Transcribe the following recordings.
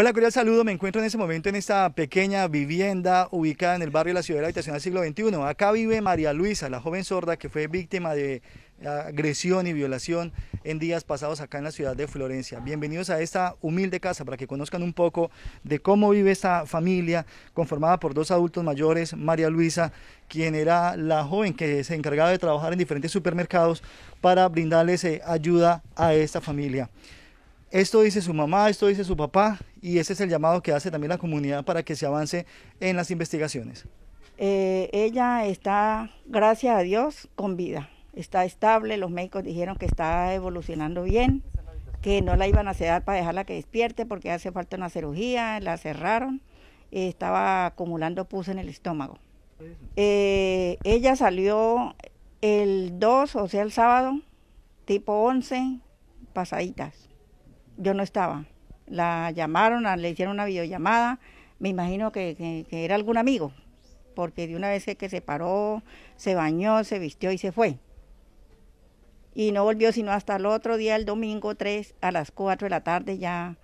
Hola, cordial saludo. Me encuentro en este momento en esta pequeña vivienda ubicada en el barrio de la Ciudadela, habitación del siglo XXI. Acá vive María Luisa, la joven sorda que fue víctima de agresión y violación en días pasados acá en la ciudad de Florencia. Bienvenidos a esta humilde casa para que conozcan un poco de cómo vive esta familia conformada por dos adultos mayores, María Luisa, quien era la joven que se encargaba de trabajar en diferentes supermercados para brindarles ayuda a esta familia. Esto dice su mamá, esto dice su papá, y ese es el llamado que hace también la comunidad para que se avance en las investigaciones. Ella está, gracias a Dios, con vida, está estable. Los médicos dijeron que está evolucionando bien, que no la iban a sedar para dejarla que despierte porque hace falta una cirugía, la cerraron, estaba acumulando pus en el estómago. Ella salió el 2, o sea el sábado, tipo 11, pasaditas. Yo no estaba, la llamaron, le hicieron una videollamada, me imagino que era algún amigo, porque de una vez que se paró, se bañó, se vistió y se fue. Y no volvió sino hasta el otro día, el domingo 3, a las 4 de la tarde, ya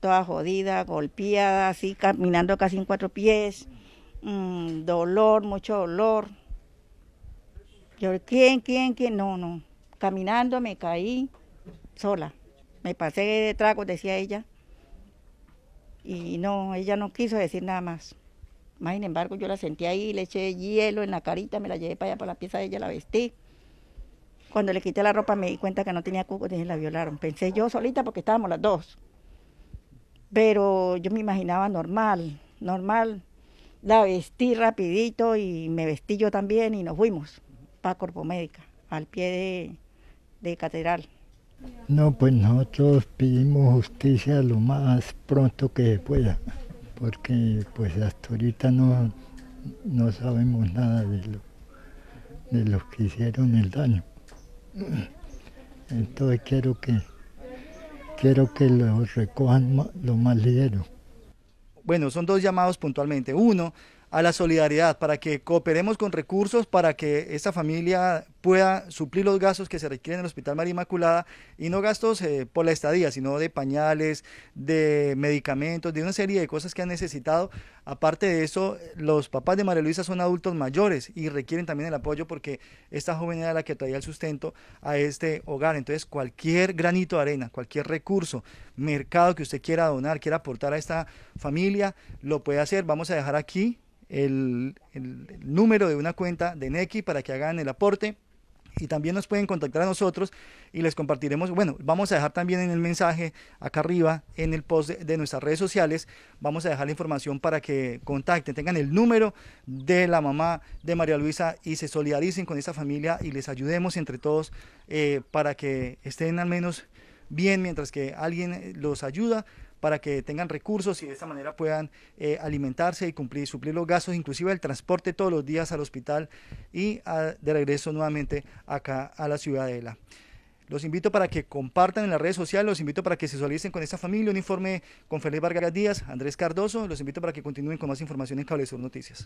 toda jodida, golpeada, así caminando casi en 4 pies, dolor, mucho dolor. Yo, ¿quién? No, caminando me caí sola. Me pasé de tragos, decía ella, y no, ella no quiso decir nada más. Más sin embargo, yo la senté ahí, le eché hielo en la carita, me la llevé para allá, para la pieza de ella, la vestí. Cuando le quité la ropa me di cuenta que no tenía cuco, entonces la violaron. Pensé yo solita porque estábamos las dos. Pero yo me imaginaba normal. La vestí rapidito y me vestí yo también y nos fuimos para Corpomédica, al pie de Catedral. No, pues nosotros pedimos justicia lo más pronto que se pueda, porque pues hasta ahorita no sabemos nada de lo que hicieron el daño. Entonces quiero que los recojan lo más ligero. Bueno, son dos llamados puntualmente. Uno, a la solidaridad, para que cooperemos con recursos para que esta familia pueda suplir los gastos que se requieren en el Hospital María Inmaculada, y no gastos por la estadía, sino de pañales, de medicamentos, de una serie de cosas que han necesitado. Aparte de eso, los papás de María Luisa son adultos mayores y requieren también el apoyo porque esta joven era la que traía el sustento a este hogar. Entonces, cualquier granito de arena, cualquier recurso, mercado que usted quiera donar, quiera aportar a esta familia, lo puede hacer. Vamos a dejar aquí el número de una cuenta de Nequi para que hagan el aporte, y también nos pueden contactar a nosotros y les compartiremos. Bueno, vamos a dejar también en el mensaje acá arriba, en el post de nuestras redes sociales, vamos a dejar la información para que contacten, tengan el número de la mamá de María Luisa y se solidaricen con esta familia y les ayudemos entre todos para que estén al menos bien mientras que alguien los ayuda, para que tengan recursos y de esta manera puedan alimentarse y suplir los gastos, inclusive el transporte todos los días al hospital y de regreso nuevamente acá a la Ciudadela. Los invito para que compartan en las redes sociales, los invito para que se solidaricen con esta familia. Un informe con Felipe Vargas Díaz, Andrés Cardoso, los invito para que continúen con más información en Cable Sur Noticias.